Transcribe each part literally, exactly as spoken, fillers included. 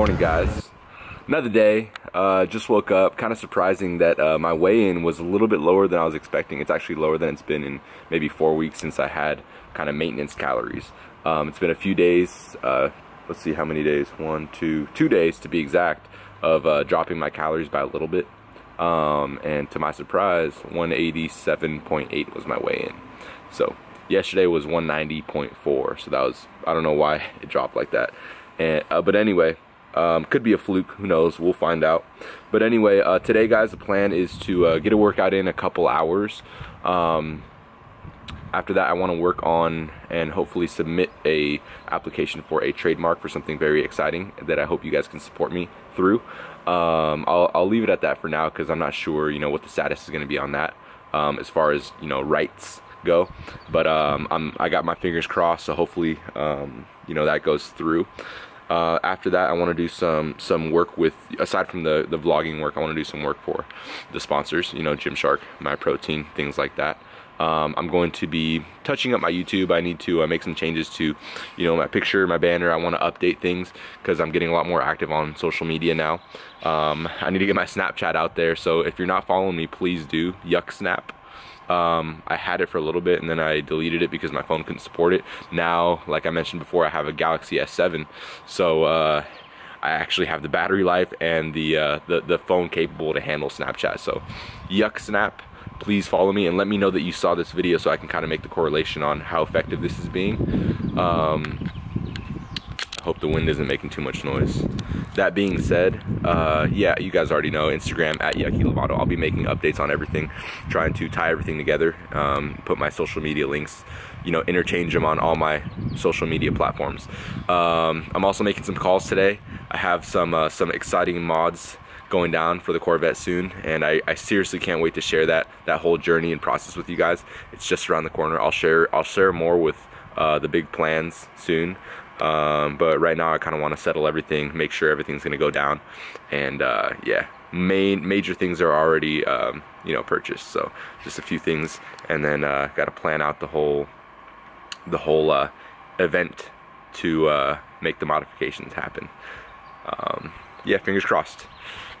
morning, guys. Another day, uh, just woke up. Kind of surprising that uh, my weigh-in was a little bit lower than I was expecting. It's actually lower than it's been in maybe four weeks since I had kind of maintenance calories. Um, it's been a few days, uh, let's see how many days, one, two, two days to be exact, of uh, dropping my calories by a little bit. Um, and to my surprise, one eighty-seven point eight was my weigh-in. So yesterday was one ninety point four, so that was, I don't know why it dropped like that. And uh, but anyway, Um, could be a fluke, who knows, we'll find out. But anyway, uh, today, guys, the plan is to uh, get a workout in a couple hours. Um, after that, I want to work on and hopefully submit a application for a trademark for something very exciting that I hope you guys can support me through. Um, I'll, I'll leave it at that for now because I'm not sure, you know, what the status is going to be on that um, as far as, you know, rights go. But um, I'm, I got my fingers crossed, so hopefully, um, you know, that goes through. Uh, after that, I want to do some some work with, aside from the, the vlogging work, I want to do some work for the sponsors, you know, Gymshark, MyProtein, things like that. Um, I'm going to be touching up my YouTube. I need to uh, make some changes to, you know, my picture, my banner. I want to update things because I'm getting a lot more active on social media now. Um, I need to get my Snapchat out there, so if you're not following me, please do, YuckSnap. Um, I had it for a little bit and then I deleted it because my phone couldn't support it. Now, like I mentioned before, I have a Galaxy S seven, so uh, I actually have the battery life and the, uh, the the phone capable to handle Snapchat. So, YuckSnap, please follow me and let me know that you saw this video so I can kind of make the correlation on how effective this is being. Um, I hope the wind isn't making too much noise. That being said, uh, yeah, you guys already know, Instagram at YuckyLavado. I'll be making updates on everything, trying to tie everything together, um, put my social media links, you know, interchange them on all my social media platforms. Um, I'm also making some calls today. I have some, uh, some exciting mods going down for the Corvette soon, and I, I seriously can't wait to share that, that whole journey and process with you guys. It's just around the corner. I'll share, I'll share more with uh, the big plans soon. Um, but right now I kind of want to settle everything, make sure everything's going to go down, and uh, yeah, main major things are already, um, you know, purchased, so just a few things, and then uh, got to plan out the whole, the whole uh, event to uh, make the modifications happen. Um, yeah, fingers crossed.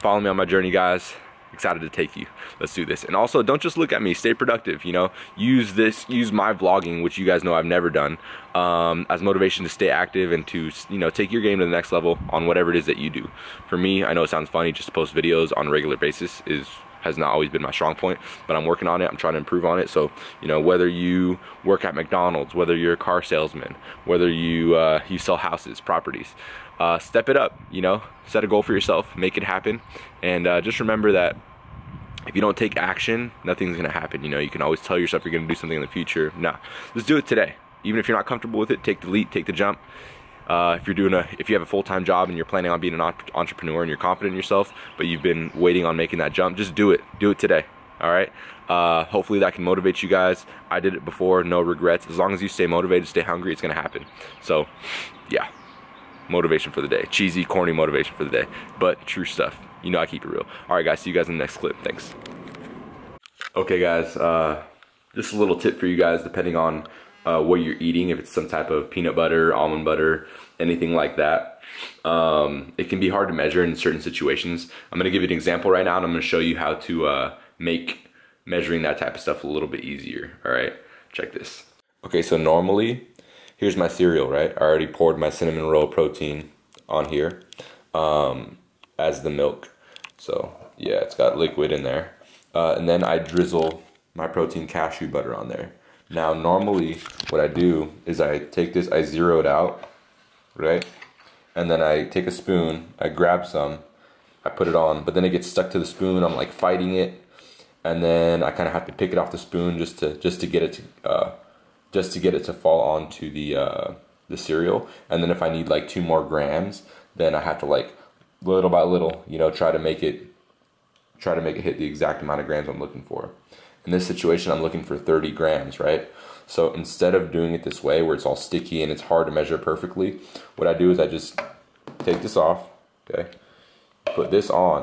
Follow me on my journey, guys. Excited to take you. Let's do this. And also, don't just look at me. Stay productive, you know. Use this, use my vlogging, which you guys know I've never done, um, as motivation to stay active and to, you know, take your game to the next level on whatever it is that you do. For me, I know it sounds funny, just to post videos on a regular basis is has not always been my strong point, but I'm working on it. I'm trying to improve on it. So, you know, whether you work at McDonald's, whether you're a car salesman, whether you uh, you sell houses, properties, uh, step it up, you know, set a goal for yourself, make it happen. And uh, just remember that if you don't take action, nothing's gonna happen. You know, you can always tell yourself you're gonna do something in the future. Nah, let's do it today. Even if you're not comfortable with it, take the leap, take the jump. Uh, if you're doing a, if you have a full-time job and you're planning on being an entrepreneur and you're confident in yourself, but you've been waiting on making that jump, just do it. Do it today. All right. Uh, hopefully that can motivate you guys. I did it before. No regrets. As long as you stay motivated, stay hungry, it's going to happen. So yeah, motivation for the day. Cheesy, corny motivation for the day, but true stuff. You know, I keep it real. All right, guys. See you guys in the next clip. Thanks. Okay, guys. Uh, just a little tip for you guys, depending on Uh, what you're eating, if it's some type of peanut butter, almond butter, anything like that. Um, it can be hard to measure in certain situations. I'm going to give you an example right now, and I'm going to show you how to uh, make measuring that type of stuff a little bit easier. All right, check this. Okay, so normally, here's my cereal, right? I already poured my cinnamon roll protein on here um, as the milk. So yeah, it's got liquid in there. Uh, and then I drizzle my protein cashew butter on there. Now, normally what I do is I take this, I zero it out, right? And then I take a spoon, I grab some, I put it on, but then it gets stuck to the spoon, I'm like fighting it, and then I kind of have to pick it off the spoon just to just to get it to uh, just to get it to fall onto the uh, the cereal. And then if I need like two more grams, then I have to, like, little by little, you know, try to make it try to make it hit the exact amount of grams I'm looking for. In this situation, I'm looking for thirty grams, right? So instead of doing it this way where it's all sticky and it's hard to measure perfectly, what I do is I just take this off, okay? Put this on,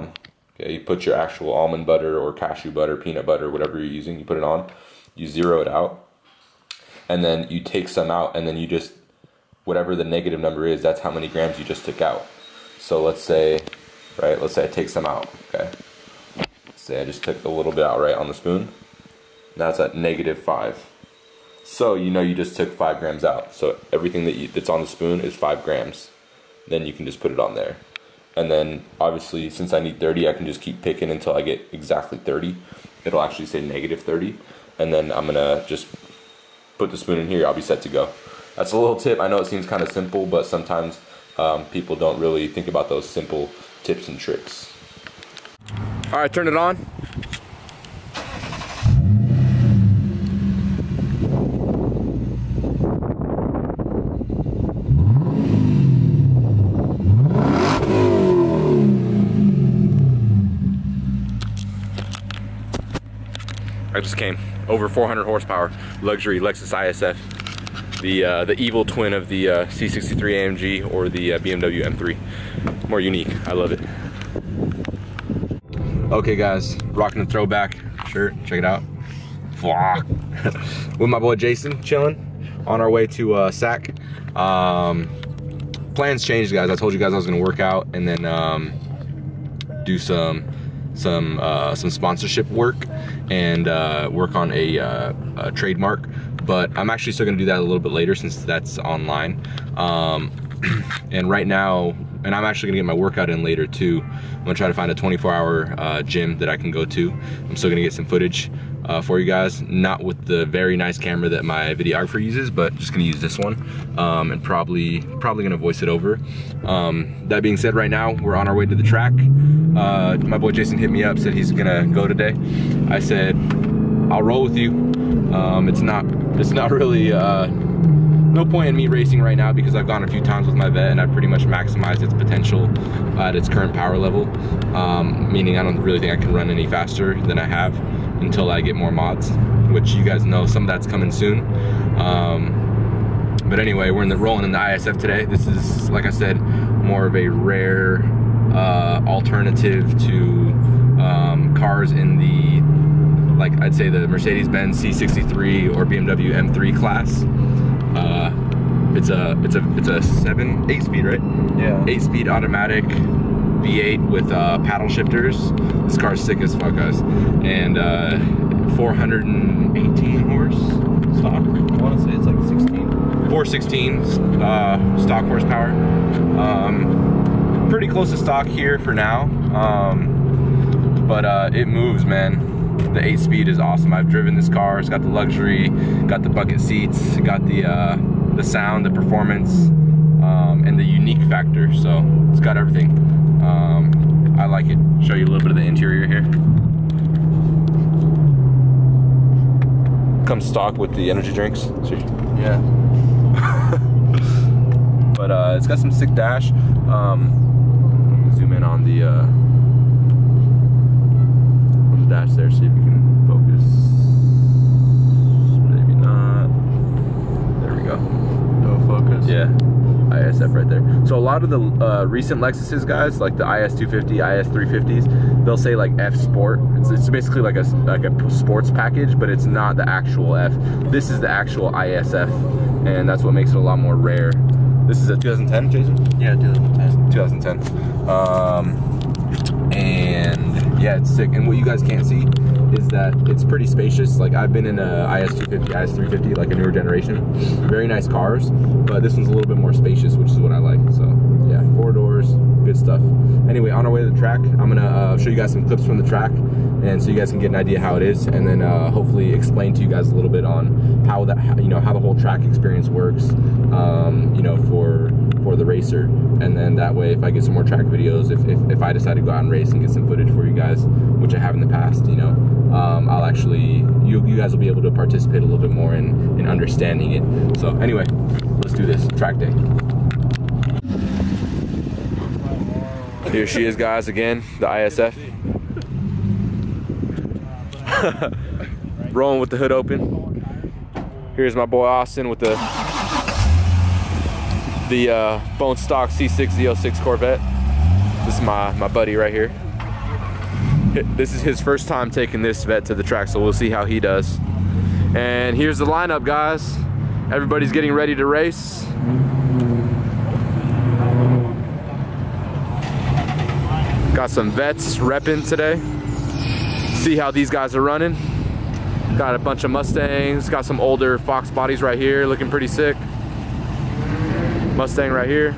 okay? You put your actual almond butter or cashew butter, peanut butter, whatever you're using, you put it on, you zero it out, and then you take some out, and then you just, whatever the negative number is, that's how many grams you just took out. So let's say, right, let's say I take some out, okay? Let's say I just took a little bit out right on the spoon. Now it's at negative five. So you know you just took five grams out. So everything that you, that's on the spoon is five grams. Then you can just put it on there. And then obviously since I need thirty, I can just keep picking until I get exactly thirty. It'll actually say negative thirty. And then I'm gonna just put the spoon in here, I'll be set to go. That's a little tip. I know it seems kind of simple, but sometimes um, people don't really think about those simple tips and tricks. All right, turn it on. I just came over four hundred horsepower, luxury Lexus I S F, the uh, the evil twin of the uh, C sixty-three A M G or the uh, B M W M three. More unique, I love it. Okay, guys, rocking the throwback shirt. Check it out. With my boy Jason, chilling on our way to uh, Sac. Um, plans changed, guys. I told you guys I was gonna work out and then um, do some. some uh, some sponsorship work and uh, work on a, uh, a trademark, but I'm actually still gonna do that a little bit later since that's online. Um, and right now, and I'm actually gonna get my workout in later too. I'm gonna try to find a twenty-four hour uh, gym that I can go to. I'm still gonna get some footage uh, for you guys, not with the very nice camera that my videographer uses, but just gonna use this one um, and probably probably gonna voice it over. Um, that being said, right now, we're on our way to the track. Uh, my boy Jason hit me up, said he's gonna go today. I said, I'll roll with you. Um, it's not, it's not really, uh, no point in me racing right now because I've gone a few times with my vet and I've pretty much maximized its potential at its current power level, um, meaning I don't really think I can run any faster than I have until I get more mods, which you guys know some of that's coming soon. Um, but anyway, we're in the rolling in the I S F today. This is, like I said, more of a rare uh, alternative to um, cars in the, like I'd say the Mercedes-Benz C sixty-three or B M W M three class. Uh, it's a it's a it's a seven eight speed, right? Yeah. Eight speed automatic V eight with uh, paddle shifters. This car's sick as fuck, guys. And uh, four hundred eighteen horse stock. I want to say it's like sixteen. four sixteen uh, stock horsepower. Um, pretty close to stock here for now. Um, but uh, it moves, man. The eight speed is awesome. I've driven this car. It's got the luxury, got the bucket seats, got the uh, the sound, the performance, um, and the unique factor. So it's got everything. Um, I like it. Show you a little bit of the interior here. Comes stock with the energy drinks. Yeah. But uh, it's got some sick dash. Um, zoom in on the. Uh, dash there, see if we can focus. Maybe not. There we go. No focus. Yeah, I S F right there. So a lot of the uh, recent Lexuses, guys, like the I S two fifty, I S three fifties, they'll say like F Sport. It's, it's basically like a like a sports package, but it's not the actual F. This is the actual I S F, and that's what makes it a lot more rare. This is a two thousand ten, Jason? Yeah, two thousand ten. two thousand ten. Um, and yeah, it's sick. And what you guys can't see is that it's pretty spacious. Like I've been in a I S two fifty, I S three fifty, like a newer generation. Very nice cars, but this one's a little bit more spacious, which is what I like. So yeah, four doors, good stuff. Anyway, on our way to the track, I'm gonna uh, show you guys some clips from the track, and so you guys can get an idea how it is, and then uh, hopefully explain to you guys a little bit on how that, you know, how the whole track experience works, um, you know, for for the racer. And then that way, if I get some more track videos, if, if, if I decide to go out and race and get some footage for you guys, which I have in the past, you know, um, I'll actually, you, you guys will be able to participate a little bit more in, in understanding it. So anyway, let's do this, track day. Here she is, guys, again, the I S F. Rolling with the hood open. Here's my boy Austin with the the uh, bone stock C six Z oh six Corvette. This is my my buddy right here. This is his first time taking this vet to the track, so we'll see how he does. And here's the lineup, guys. Everybody's getting ready to race. Got some vets repping today. See how these guys are running. Got a bunch of Mustangs. Got some older Fox bodies right here, looking pretty sick. Mustang right here.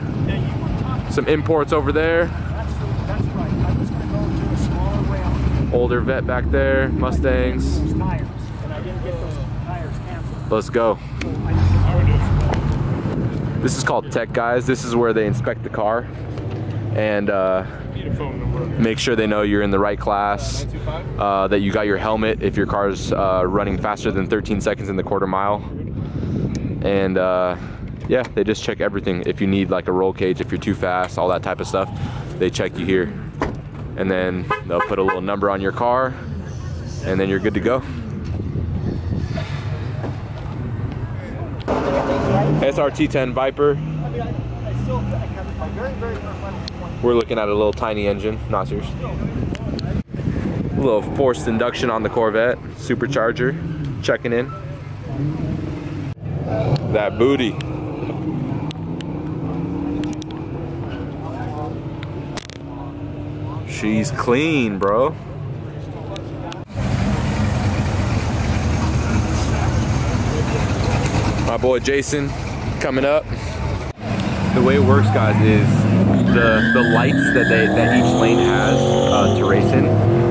Some imports over there. Older vet back there. Mustangs. Let's go. This is called tech, guys. This is where they inspect the car and uh, make sure they know you're in the right class, uh, that you got your helmet if your car's uh, running faster than thirteen seconds in the quarter mile. And uh, yeah, they just check everything. If you need like a roll cage, if you're too fast, all that type of stuff, they check you here. And then they'll put a little number on your car and then you're good to go. S R T ten Viper. We're looking at a little tiny engine, not serious. A little forced induction on the Corvette, supercharger, checking in. That booty. She's clean, bro. My boy Jason coming up. The way it works, guys, is the the lights that they that each lane has uh, to race in.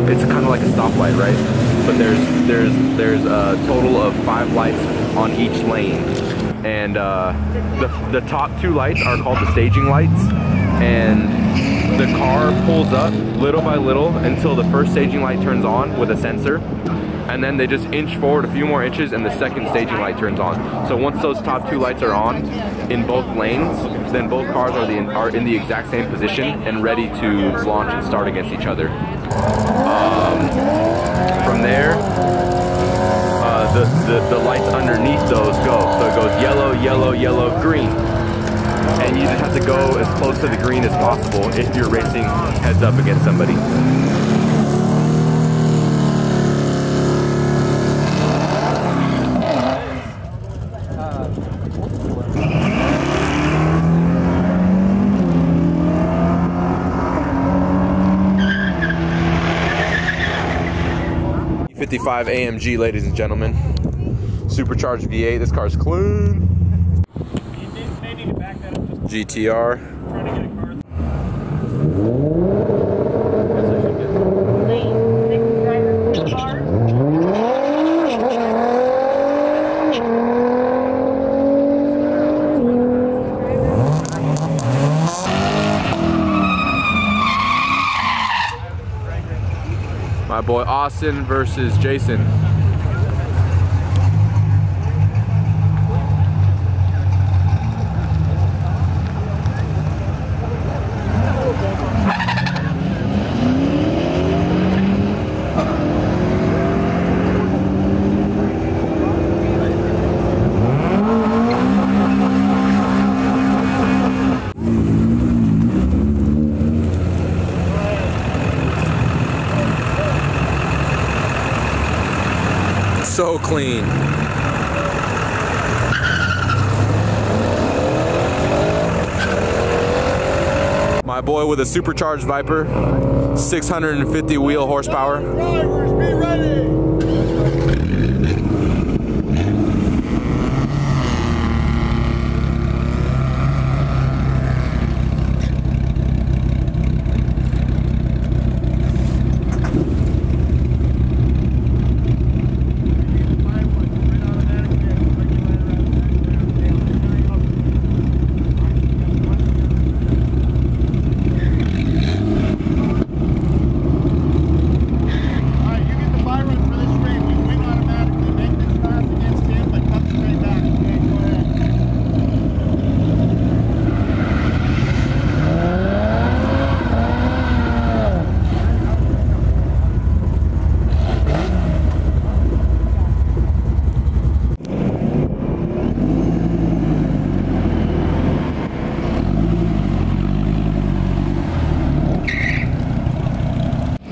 It's kind of like a stoplight, right? But there's there's there's a total of five lights on each lane, and uh, the the top two lights are called the staging lights, and the car pulls up little by little until the first staging light turns on with a sensor. And then they just inch forward a few more inches and the second staging light turns on. So once those top two lights are on in both lanes, then both cars are, the, are in the exact same position and ready to launch and start against each other. Um, from there, uh, the, the, the lights underneath those go. So it goes yellow, yellow, yellow, green. And you just have to go as close to the green as possible if you're racing heads up against somebody. fifty-five A M G, ladies and gentlemen. Supercharged V eight. This car's clean. G T R. My boy Austin versus Jason. So clean. My boy with a supercharged Viper, six hundred fifty wheel horsepower. Drivers, be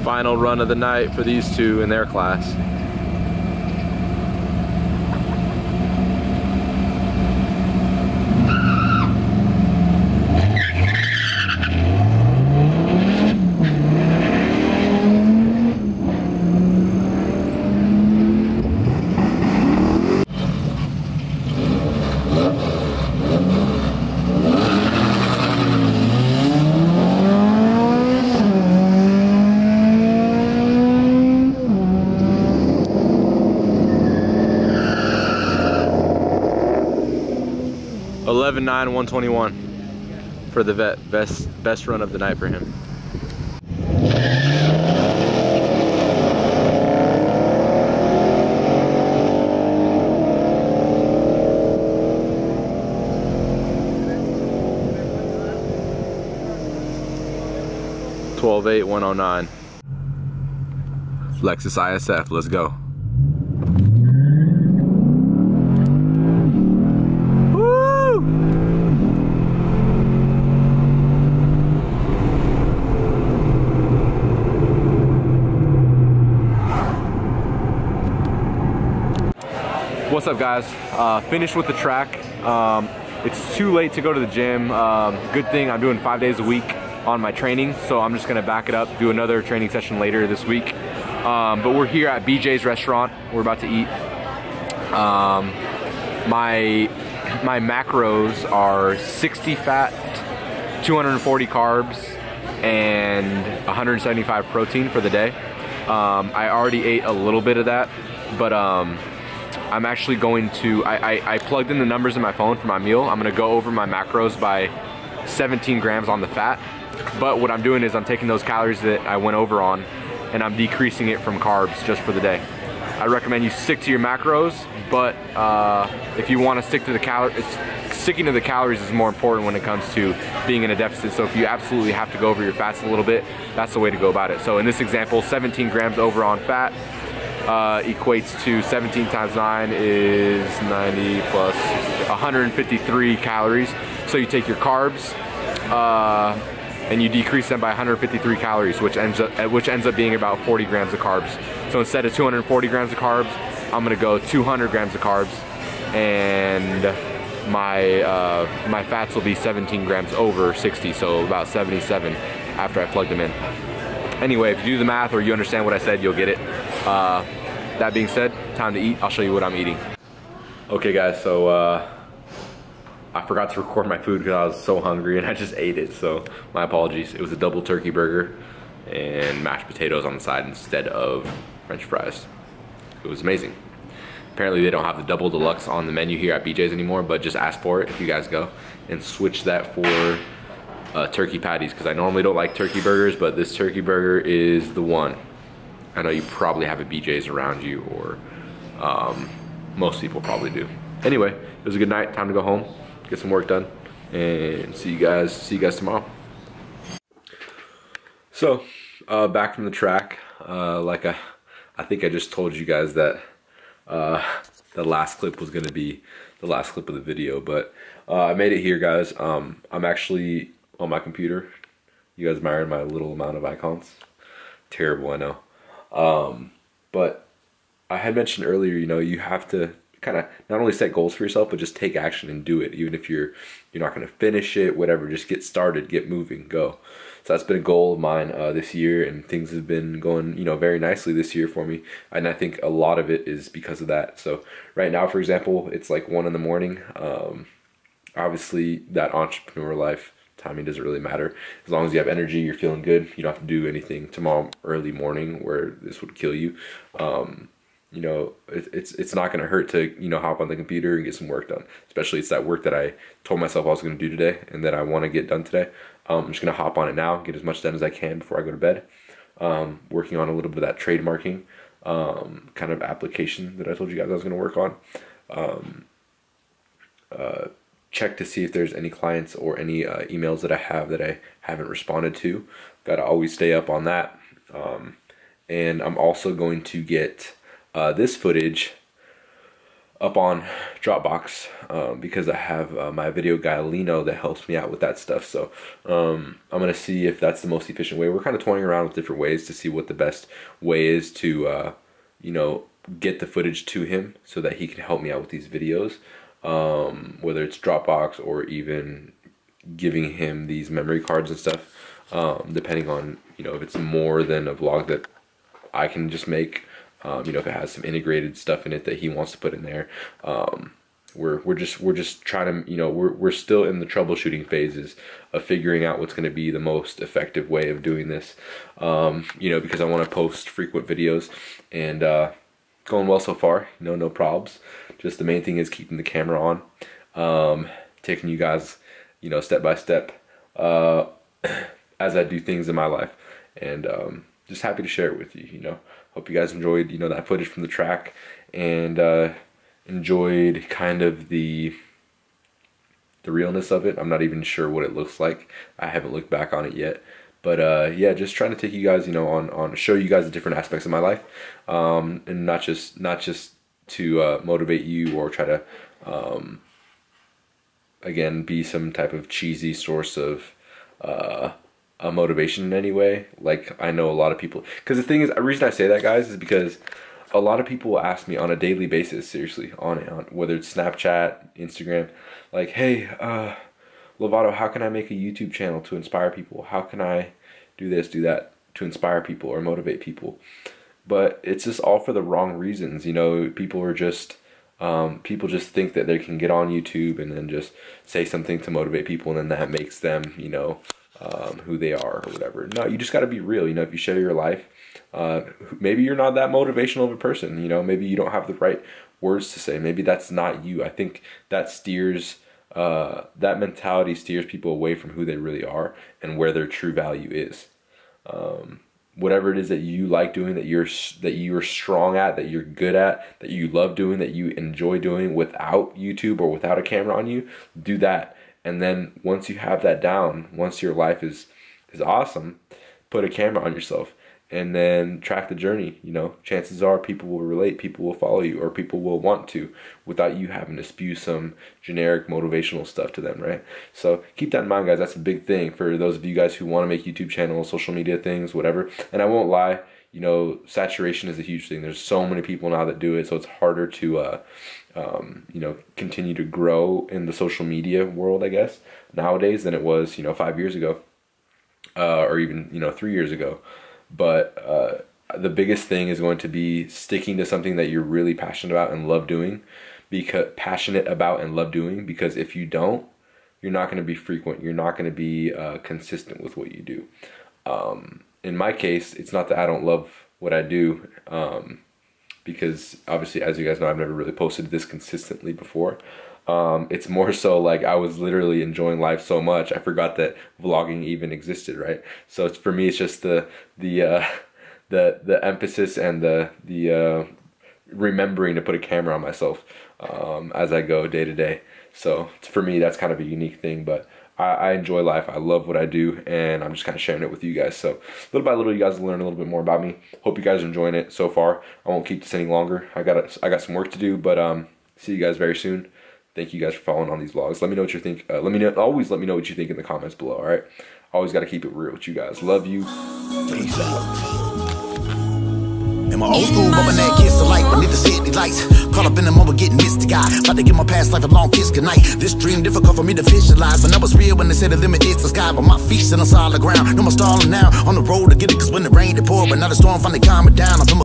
final run of the night for these two in their class. eleven nine, one twenty-one for the vet. Best, best run of the night for him. twelve eight, one oh nine. Lexus I S F, let's go. What's up guys, uh, finished with the track. Um, it's too late to go to the gym. Um, good thing I'm doing five days a week on my training, so I'm just gonna back it up, do another training session later this week. Um, but we're here at B J's restaurant, we're about to eat. Um, my, my macros are sixty fat, two hundred forty carbs, and one hundred seventy-five protein for the day. Um, I already ate a little bit of that, but um, I'm actually going to, I, I, I plugged in the numbers in my phone for my meal. I'm gonna go over my macros by seventeen grams on the fat, but what I'm doing is I'm taking those calories that I went over on and I'm decreasing it from carbs just for the day. I recommend you stick to your macros, but uh, if you wanna stick to the calories, sticking to the calories is more important when it comes to being in a deficit. So if you absolutely have to go over your fats a little bit, that's the way to go about it. So in this example, seventeen grams over on fat, Uh, equates to seventeen times nine is ninety plus one hundred fifty-three calories. So you take your carbs uh, and you decrease them by one hundred fifty-three calories, which ends up which ends up being about forty grams of carbs. So instead of two hundred forty grams of carbs, I'm gonna go two hundred grams of carbs, and my uh, my fats will be seventeen grams over sixty, so about seventy-seven after I plug them in. Anyway, if you do the math or you understand what I said, you'll get it. Uh, that being said, time to eat. I'll show you what I'm eating. Okay guys, so uh, I forgot to record my food because I was so hungry and I just ate it, so my apologies. It was a double turkey burger and mashed potatoes on the side instead of French fries. It was amazing. Apparently they don't have the double deluxe on the menu here at B J's anymore, but just ask for it if you guys go and switch that for uh, turkey patties, because I normally don't like turkey burgers, but this turkey burger is the one. I know you probably have a B J's around you, or um, most people probably do. Anyway, it was a good night, time to go home, get some work done, and see you guys, see you guys tomorrow. So, uh, back from the track, uh, like I, I think I just told you guys that uh, the last clip was gonna be the last clip of the video, but uh, I made it here guys. Um, I'm actually on my computer. You guys admiring my little amount of icons? Terrible, I know. Um, but I had mentioned earlier, you know, you have to kind of not only set goals for yourself, but just take action and do it. Even if you're, you're not going to finish it, whatever, just get started, get moving, go. So that's been a goal of mine, uh, this year, and things have been going, you know, very nicely this year for me. And I think a lot of it is because of that. So right now, for example, it's like one in the morning. Um, obviously that entrepreneur life, timing doesn't really matter. As long as you have energy, you're feeling good, you don't have to do anything tomorrow early morning where this would kill you. Um, you know, it, it's it's not going to hurt to, you know, hop on the computer and get some work done. Especially it's that work that I told myself I was going to do today and that I want to get done today. Um, I'm just going to hop on it now, get as much done as I can before I go to bed. Um, working on a little bit of that trademarking um, kind of application that I told you guys I was going to work on. Um, uh, Check to see if there's any clients or any uh, emails that I have that I haven't responded to. Gotta always stay up on that. Um, and I'm also going to get uh, this footage up on Dropbox uh, because I have uh, my video guy Lino that helps me out with that stuff. So um, I'm gonna see if that's the most efficient way. We're kind of toying around with different ways to see what the best way is to uh, you know, get the footage to him so that he can help me out with these videos. Um, whether it's Dropbox or even giving him these memory cards and stuff, um, depending on, you know, if it's more than a vlog that I can just make, um, you know, if it has some integrated stuff in it that he wants to put in there. Um, we're, we're just, we're just trying to, you know, we're, we're still in the troubleshooting phases of figuring out what's going to be the most effective way of doing this. Um, you know, because I want to post frequent videos, and, uh, going well so far, no, no probs. Just the main thing is keeping the camera on, um, taking you guys, you know, step by step uh, as I do things in my life. And um, just happy to share it with you, you know. Hope you guys enjoyed, you know, that footage from the track, and uh, enjoyed kind of the the realness of it. I'm not even sure what it looks like. I haven't looked back on it yet. But uh, yeah, just trying to take you guys, you know, on, on show you guys the different aspects of my life, um, and not just not just to uh, motivate you or try to, um, again, be some type of cheesy source of uh, a motivation in any way. Like, I know a lot of people, because the thing is, the reason I say that, guys, is because a lot of people ask me on a daily basis, seriously, on, on whether it's Snapchat, Instagram, like, hey, uh, Lavado, how can I make a YouTube channel to inspire people? How can I do this, do that to inspire people or motivate people? But it's just all for the wrong reasons, you know. People are just, um, people just think that they can get on YouTube and then just say something to motivate people, and then that makes them, you know, um, who they are or whatever. No, you just got to be real, you know. If you share your life, uh, maybe you're not that motivational of a person, you know. Maybe you don't have the right words to say. Maybe that's not you. I think that steers. Uh, that mentality steers people away from who they really are and where their true value is. Um, whatever it is that you like doing, that you're that you're strong at, that you're good at, that you love doing, that you enjoy doing without YouTube or without a camera on you, do that. And then once you have that down, once your life is is awesome, put a camera on yourself and then track the journey. You know, chances are people will relate, people will follow you, or people will want to, without you having to spew some generic motivational stuff to them, right? So keep that in mind, guys. That's a big thing for those of you guys who want to make YouTube channels, social media things, whatever. And I won't lie, you know, saturation is a huge thing. There's so many people now that do it, so it's harder to uh, um, you know, continue to grow in the social media world, I guess, nowadays than it was, you know, five years ago, uh, or even, you know, three years ago. But uh, the biggest thing is going to be sticking to something that you're really passionate about and love doing, because passionate about and love doing. Because if you don't, you're not going to be frequent. You're not going to be uh, consistent with what you do. Um, in my case, it's not that I don't love what I do, um, because obviously, as you guys know, I've never really posted this consistently before. Um, it's more so like I was literally enjoying life so much I forgot that vlogging even existed, right? So it's, for me, it's just the the uh, the the emphasis and the the uh, remembering to put a camera on myself um, as I go day to day. So for me, that's kind of a unique thing, but I, I enjoy life. I love what I do, and I'm just kind of sharing it with you guys. So little by little, you guys will learn a little bit more about me. Hope you guys are enjoying it so far. I won't keep this any longer. I got I got some work to do, but um, see you guys very soon. Thank you guys for following on these vlogs. Let me know what you think. Uh, let me know. Always let me know what you think in the comments below. All right. Always got to keep it real with you guys. Love you. Peace out. In my old school, bumping that kiss alike, beneath the lights. Caught up in the moment, getting mystic eye. About to give my past life a long kiss goodnight. This dream difficult for me to visualize. When I was real, when they said the limit is the sky, but my feet sit on solid ground. No more stalling now. On the road to get it, cause when it rained, it poured. But now the storm finally calmed me down. I'm